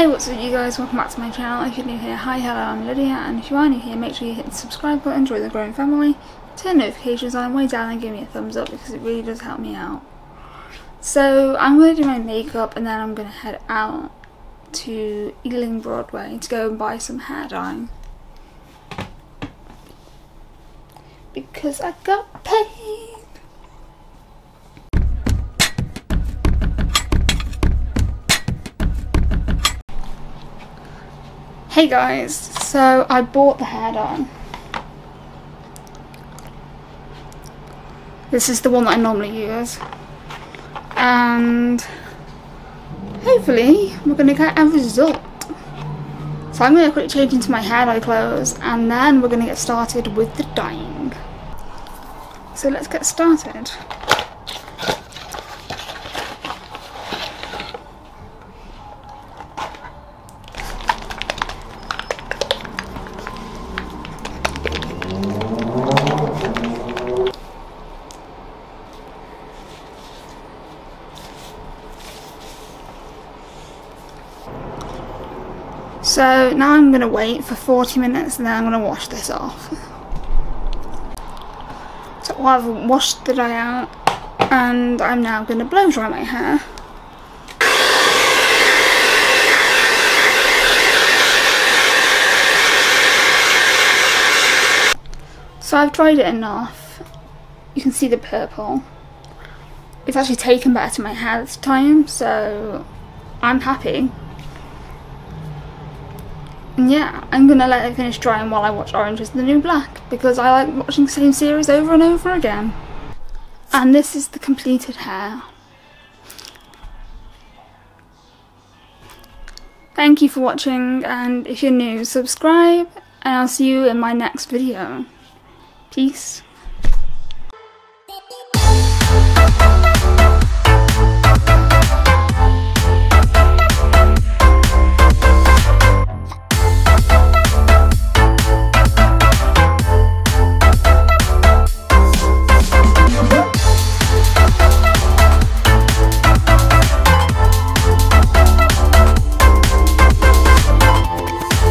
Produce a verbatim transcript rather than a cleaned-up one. Hey, what's up you guys, welcome back to my channel. If you're new here, hi, hello, I'm Lydia, and if you are new here, make sure you hit the subscribe button, join the growing family, turn notifications on way down and give me a thumbs up because it really does help me out. So I'm going to do my makeup and then I'm going to head out to Ealing Broadway to go and buy some hair dye. Because I got paid! Hey guys, so I bought the hair dye. This is the one that I normally use. And hopefully we're going to get a result. So I'm going to quickly change into my hair dye clothes and then we're going to get started with the dyeing. So let's get started. So now I'm going to wait for forty minutes and then I'm going to wash this off. So I've washed the dye out and I'm now going to blow dry my hair. So I've dried it enough. You can see the purple. It's actually taken better to my hair this time, so I'm happy. Yeah, I'm gonna let it finish drying while I watch Orange is the New Black because I like watching the same series over and over again. And this is the completed hair. Thank you for watching, and if you're new, subscribe, and I'll see you in my next video. Peace.